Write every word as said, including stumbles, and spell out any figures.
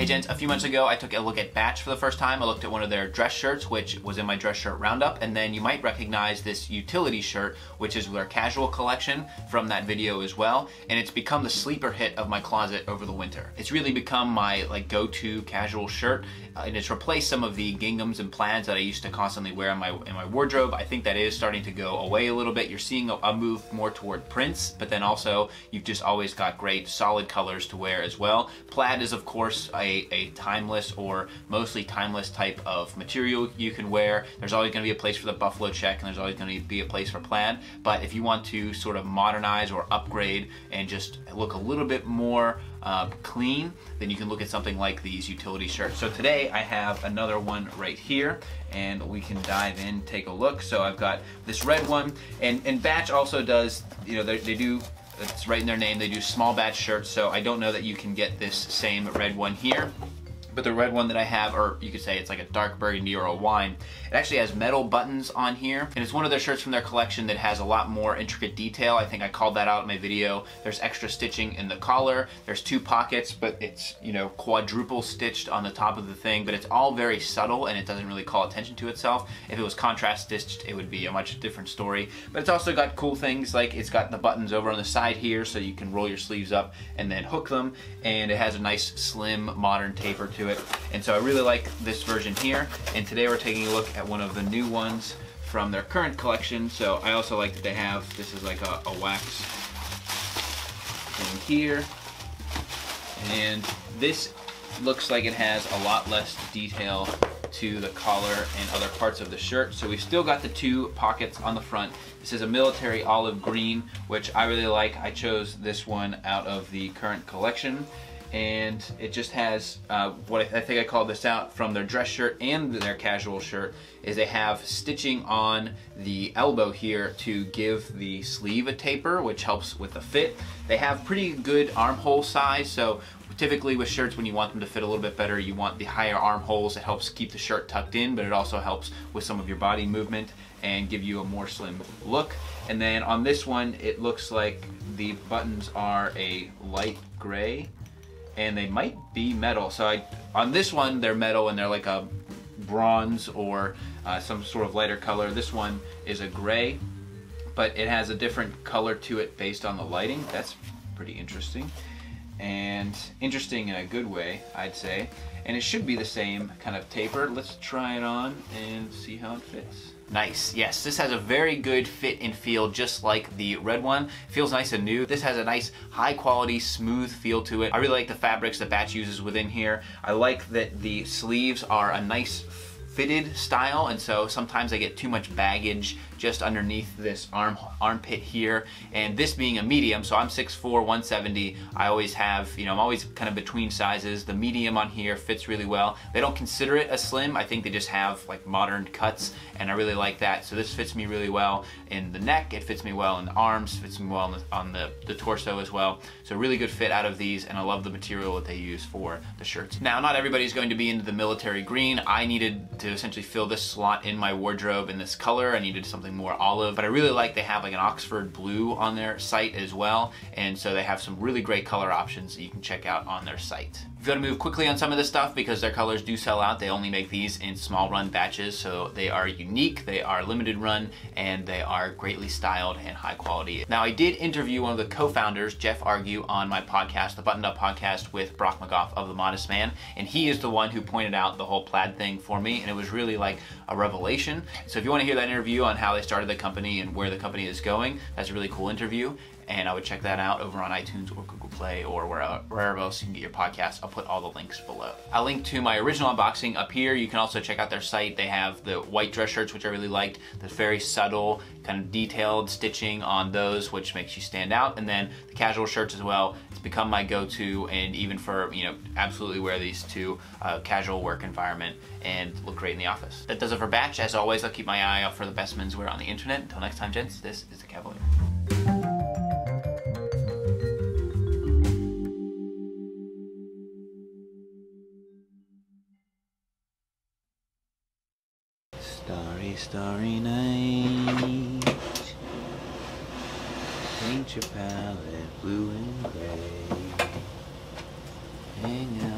Hey gents, a few months ago I took a look at Batch for the first time. I looked at one of their dress shirts, which was in my dress shirt roundup, and then you might recognize this utility shirt, which is their casual collection from that video as well, and it's become the sleeper hit of my closet over the winter. It's really become my like go-to casual shirt, uh, and it's replaced some of the ginghams and plaids that I used to constantly wear in my, in my wardrobe. I think that is starting to go away a little bit. You're seeing a, a move more toward prints, but then also you've just always got great solid colors to wear as well. Plaid is of course a a timeless or mostly timeless type of material you can wear. There's always going to be a place for the buffalo check, and there's always going to be a place for plaid, but if you want to sort of modernize or upgrade and just look a little bit more uh, clean, then you can look at something like these utility shirts. So today I have another one right here, and we can dive in, take a look. So I've got this red one, and, and Batch also does, you know, they, they do it's right in their name, they do small batch shirts, so I don't know that you can get this same red one here. But the red one that I have, or you could say it's like a dark burgundy or a wine, it actually has metal buttons on here, and it's one of their shirts from their collection that has a lot more intricate detail. I think I called that out in my video. There's extra stitching in the collar, there's two pockets, but it's, you know, quadruple stitched on the top of the thing, but it's all very subtle and it doesn't really call attention to itself. If it was contrast stitched, it would be a much different story, but it's also got cool things like it's got the buttons over on the side here so you can roll your sleeves up and then hook them, and it has a nice slim modern taper to it. it. And so I really like this version here, and today we're taking a look at one of the new ones from their current collection. So I also like that they have, this is like a, a wax thing here, and this looks like it has a lot less detail to the collar and other parts of the shirt. So we've still got the two pockets on the front. This is a military olive green, which I really like. I chose this one out of the current collection, and it just has uh, what I think I called this out from their dress shirt and their casual shirt is they have stitching on the elbow here to give the sleeve a taper, which helps with the fit. They have pretty good armhole size, so typically with shirts, when you want them to fit a little bit better, you want the higher armholes. It helps keep the shirt tucked in, but it also helps with some of your body movement and give you a more slim look. And then on this one, it looks like the buttons are a light gray, and they might be metal. So I, on this one, they're metal and they're like a bronze or uh, some sort of lighter color. This one is a gray, but it has a different color to it based on the lighting. That's pretty interesting. And interesting in a good way, I'd say. And it should be the same kind of taper. Let's try it on and see how it fits. Nice, yes, this has a very good fit and feel, just like the red one. Feels nice and new. This has a nice, high quality, smooth feel to it. I really like the fabrics that Batch uses within here. I like that the sleeves are a nice fitted style, and so sometimes I get too much baggage just underneath this arm armpit here. And this being a medium, so I'm six foot four, one seventy, I always have, you know, I'm always kind of between sizes. The medium on here fits really well. They don't consider it a slim. I think they just have like modern cuts, and I really like that. So this fits me really well in the neck, it fits me well in the arms, fits me well on the, on the, the torso as well. So really good fit out of these, and I love the material that they use for the shirts. Now, not everybody's going to be into the military green. I needed to essentially fill this slot in my wardrobe in this color. I needed something more olive, but I really like they have like an Oxford blue on their site as well, and so they have some really great color options that you can check out on their site. We've got to move quickly on some of this stuff because their colors do sell out. They only make these in small run batches, so they are unique, they are limited run, and they are greatly styled and high quality. Now, I did interview one of the co-founders, Jeff Argue, on my podcast, The Buttoned Up Podcast, with Brock McGough of The Modest Man, and he is the one who pointed out the whole plaid thing for me, and it was really like a revelation. So if you want to hear that interview on how they started the company and where the company is going, that's a really cool interview. And I would check that out over on iTunes or Google Play or wherever else you can get your podcasts. I'll put all the links below. I'll link to my original unboxing up here. You can also check out their site. They have the white dress shirts, which I really liked. The very subtle, kind of detailed stitching on those, which makes you stand out. And then the casual shirts as well. It's become my go-to, and even for, you know, absolutely wear these to a casual work environment and look great in the office. That does it for Batch. As always, I'll keep my eye out for the best menswear on the internet. Until next time, gents, this is The Cavalier. Starry night, paint your palette blue and gray, hang out.